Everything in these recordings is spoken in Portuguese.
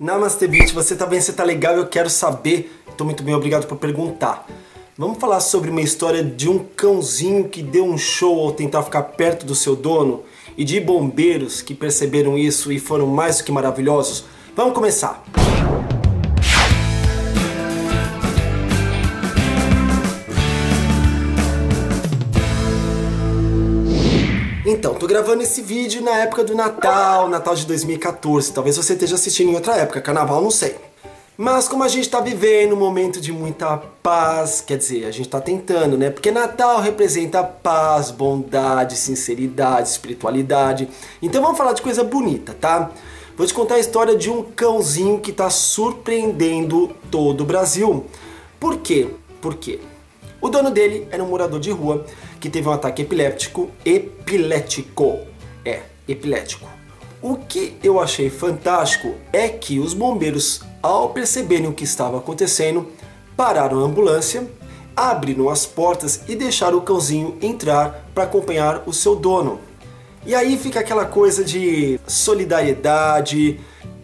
Namastê, Beat, você tá bem? Você tá legal? Eu quero saber. Tô muito bem, obrigado por perguntar. Vamos falar sobre uma história de um cãozinho que deu um show ao tentar ficar perto do seu dono e de bombeiros que perceberam isso e foram mais do que maravilhosos? Vamos começar! Então, tô gravando esse vídeo na época do Natal, Natal de 2014. Talvez você esteja assistindo em outra época, carnaval, não sei. Mas como a gente tá vivendo um momento de muita paz, quer dizer, a gente tá tentando, né? Porque Natal representa paz, bondade, sinceridade, espiritualidade. Então vamos falar de coisa bonita, tá? Vou te contar a história de um cãozinho que tá surpreendendo todo o Brasil. Por quê? Por quê? O dono dele era um morador de rua que teve um ataque epilético. O que eu achei fantástico é que os bombeiros, ao perceberem o que estava acontecendo, pararam a ambulância, abriram as portas e deixaram o cãozinho entrar para acompanhar o seu dono. E aí fica aquela coisa de solidariedade,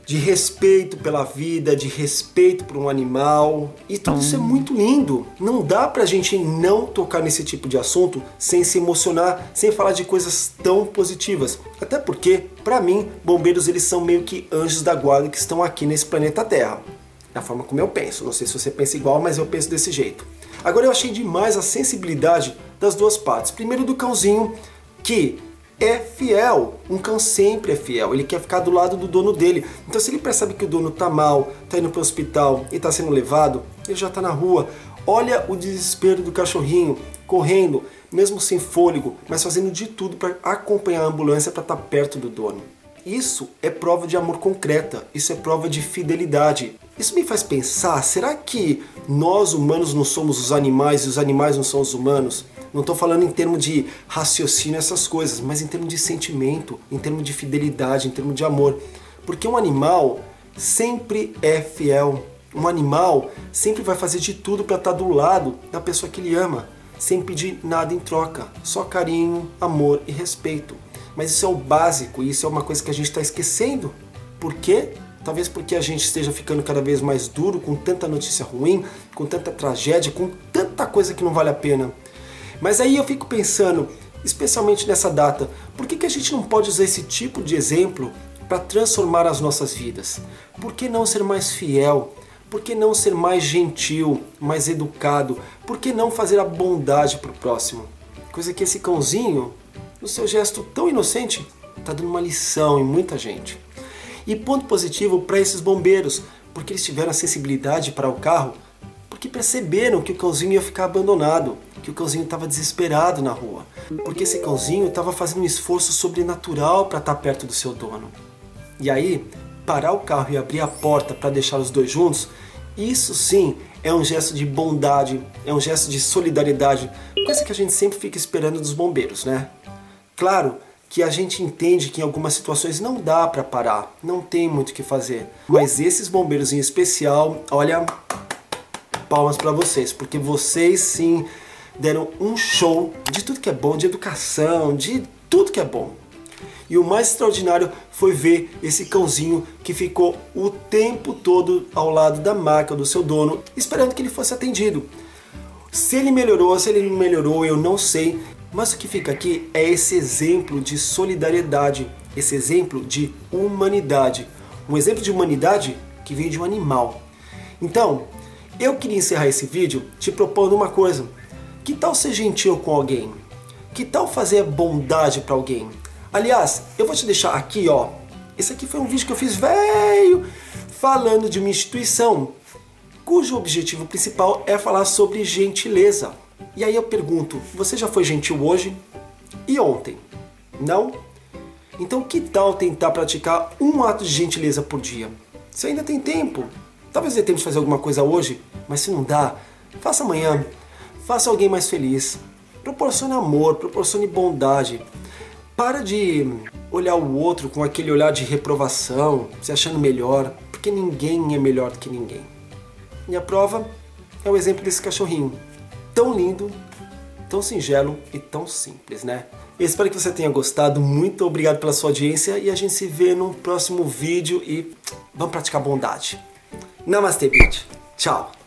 de respeito pela vida, de respeito por um animal, e tudo isso é muito lindo. Não dá pra gente não tocar nesse tipo de assunto sem se emocionar, sem falar de coisas tão positivas. Até porque, pra mim, bombeiros eles são meio que anjos da guarda que estão aqui nesse planeta Terra. É a forma como eu penso, não sei se você pensa igual, mas eu penso desse jeito. Agora eu achei demais a sensibilidade das duas partes. Primeiro do cãozinho, que é fiel, um cão sempre é fiel, ele quer ficar do lado do dono dele. Então se ele percebe que o dono tá mal, tá indo pro hospital e tá sendo levado, ele já tá na rua. Olha o desespero do cachorrinho, correndo, mesmo sem fôlego, mas fazendo de tudo para acompanhar a ambulância para estar perto do dono. Isso é prova de amor concreta, isso é prova de fidelidade. Isso me faz pensar, será que nós humanos não somos os animais e os animais não são os humanos? Não estou falando em termos de raciocínio, essas coisas, mas em termos de sentimento, em termos de fidelidade, em termos de amor. Porque um animal sempre é fiel. Um animal sempre vai fazer de tudo para estar do lado da pessoa que ele ama, sem pedir nada em troca, só carinho, amor e respeito. Mas isso é o básico e isso é uma coisa que a gente está esquecendo. Por quê? Talvez porque a gente esteja ficando cada vez mais duro, com tanta notícia ruim, com tanta tragédia, com tanta coisa que não vale a pena. Mas aí eu fico pensando, especialmente nessa data, por que a gente não pode usar esse tipo de exemplo para transformar as nossas vidas? Por que não ser mais fiel? Por que não ser mais gentil, mais educado? Por que não fazer a bondade para o próximo? Coisa que esse cãozinho, no seu gesto tão inocente, está dando uma lição em muita gente. E ponto positivo para esses bombeiros, porque eles tiveram a sensibilidade para o carro, porque perceberam que o cãozinho ia ficar abandonado, que o cãozinho estava desesperado na rua, porque esse cãozinho estava fazendo um esforço sobrenatural para estar perto do seu dono. E aí, parar o carro e abrir a porta para deixar os dois juntos, isso sim é um gesto de bondade, é um gesto de solidariedade, coisa que a gente sempre fica esperando dos bombeiros, né? Claro que a gente entende que em algumas situações não dá para parar, não tem muito o que fazer, mas esses bombeiros em especial, olha, palmas para vocês, porque vocês sim deram um show de tudo que é bom, de educação, de tudo que é bom. E o mais extraordinário foi ver esse cãozinho que ficou o tempo todo ao lado da maca do seu dono, esperando que ele fosse atendido. Se ele melhorou, se ele não melhorou, eu não sei, mas o que fica aqui é esse exemplo de solidariedade, esse exemplo de humanidade. Um exemplo de humanidade que vem de um animal. Então, eu queria encerrar esse vídeo te propondo uma coisa. Que tal ser gentil com alguém? Que tal fazer bondade para alguém? Aliás, eu vou te deixar aqui, ó. Esse aqui foi um vídeo que eu fiz velho, falando de uma instituição cujo objetivo principal é falar sobre gentileza. E aí eu pergunto, você já foi gentil hoje? E ontem? Não? Então que tal tentar praticar um ato de gentileza por dia? Você ainda tem tempo. Talvez dê tempo de fazer alguma coisa hoje, mas se não dá, faça amanhã. Faça alguém mais feliz, proporcione amor, proporcione bondade. Para de olhar o outro com aquele olhar de reprovação, se achando melhor, porque ninguém é melhor do que ninguém. E a prova é o exemplo desse cachorrinho, tão lindo, tão singelo e tão simples, né? Eu espero que você tenha gostado, muito obrigado pela sua audiência e a gente se vê num próximo vídeo e vamos praticar bondade. Namastê, bitch. Tchau.